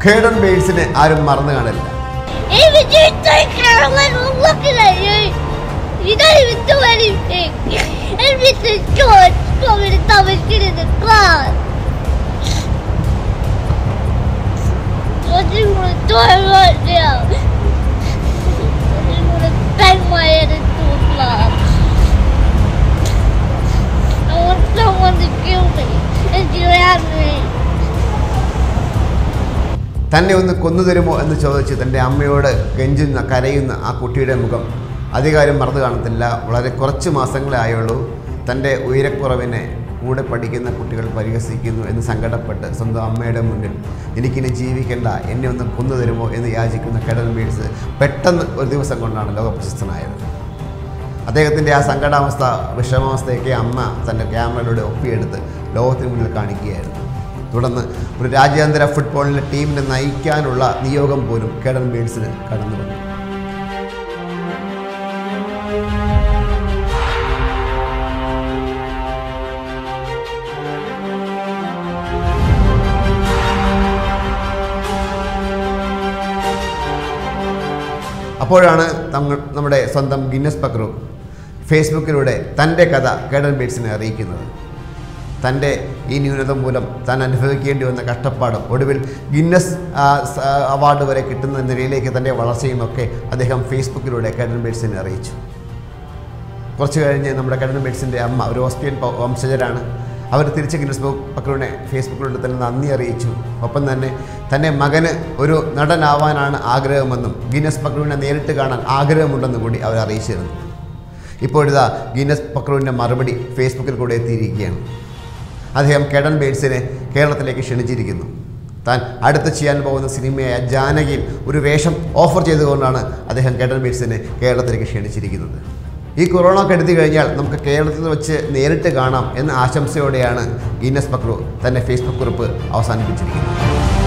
Caden Bates in Adam Maranaganella. Even you take Caroline, I'm looking at you. You don't even do anything. And Mr. George told me the dumbest kid in the class. I just want to die right now. I just want to bang my head into a glass. I want someone to kill me and drown me. തന്നെ ഒന്ന് കൊന്നു തരുമോ എന്ന് ചോദിച്ച് തന്റെ അമ്മയോട് കെഞ്ചുന്ന കരയുന്ന ആ കുട്ടിയുടെ മുഖം അധികാരം മറന്നു കാണത്തില്ല വളരെ കുറച്ച് മാസങ്ങളേ ആയുള്ളൂ തന്റെ ഉയരക്കുറവിനെ കൂടെ പഠിക്കുന്ന കുട്ടികൾ പരിഹസിക്കുന്നു എന്ന് സംഘടപ്പെട്ട് സ്വന്തം അമ്മയുടെ മുന്നിൽ എനിക്കിനി ജീവിക്കണ്ട എന്നെ ഒന്ന് കൊന്നു തരുമോ എന്ന് യാചിക്കുന്ന കെഡൻ ബീഡ്സ് പെട്ടെന്ന് ഒരു ദിവസം കൊണ്ടാണ് ലോകപ്രശസ്തനായത് അദ്ദേഹത്തിന്റെ ആ സംഘടാവസ്ഥ വിഷമാവസ്ഥയൊക്കെ അമ്മ തന്റെ ക്യാമറയിലൂടെ ഒപ്പിയെടുത്ത് ലോകത്തിന് മുന്നിൽ കാണിക്കുകയായിരുന്നു തുടർന്ന് ഒരു രാജ്യാന്തര ഫുട്ബോളിലെ ടീമിനെ നയിക്കാനുള്ള നിയോഗം പോലും കേഡൻ ബീഡ്സിന് കടന്നു വന്നു. അപ്പോഴാണ് നമ്മുടെ സ്വന്തം ഗിന്നസ് പക്രു ഫേസ്ബുക്കിലൂടെ തൻ്റെ കഥ കേഡൻ ബീഡ്സിനെ അറിയിക്കുന്നത്. തൻ്റെ ഈ ന്യൂനത മൂലം താൻ അനുഭവിക്കേണ്ടി വന്ന കഷ്ടപ്പാടും ഒടുവിൽ ഗിന്നസ് അവാർഡ് വരെ കിട്ടുന്ന നിലയിലേക്ക് തൻ്റെ വളർച്ചയുമൊക്കെ അദ്ദേഹം ഫേസ്ബുക്കിലൂടെ കേഡൻ ബീഡ്സിനെ അറിയിച്ചു. കുറച്ച് കഴിഞ്ഞ് നമ്മുടെ കേഡൻ ബീഡ്സിൻ്റെ അമ്മ ഒരു ഓസ്ട്രിയൻ വംശജരാണ്. അവർ തിരിച്ച് ഗിന്നസ് പക്രുവിനെ ഫേസ്ബുക്കിലൂടെ തന്നെ നന്ദി അറിയിച്ചു. ഒപ്പം തന്നെ തൻ്റെ മകന് ഒരു നടനാവാനാണ് ആഗ്രഹമെന്നും ഗിന്നസ് പക്രുവിനെ നേരിട്ട് കാണാൻ ആഗ്രഹമുണ്ടെന്നും കൂടി അവർ അറിയിച്ചിരുന്നു. ഇപ്പോഴിതാ ഗിന്നസ് പക്രുവിൻ്റെ മറുപടി ഫേസ്ബുക്കിൽ കൂടെ എത്തിയിരിക്കുകയാണ്. അദ്ദേഹം കേഡൻ ബീഡ്സിനെ കേരളത്തിലേക്ക് ക്ഷണിച്ചിരിക്കുന്നു. താൻ അടുത്ത് ചെയ്യാൻ പോകുന്ന സിനിമയായ ജാനകിയിൽ ഒരു വേഷം ഓഫർ ചെയ്തുകൊണ്ടാണ് അദ്ദേഹം കേഡൻ ബീഡ്സിനെ കേരളത്തിലേക്ക് ക്ഷണിച്ചിരിക്കുന്നത്. ഈ കൊറോണ കെടുത്തി കഴിഞ്ഞാൽ നമുക്ക് കേരളത്തിൽ വെച്ച് നേരിട്ട് കാണാം എന്ന ആശംസയോടെയാണ് ഗിന്നസ് പക്രു തൻ്റെ ഫേസ്ബുക്ക് കുറിപ്പ് അവസാനിപ്പിച്ചിരിക്കുന്നത്.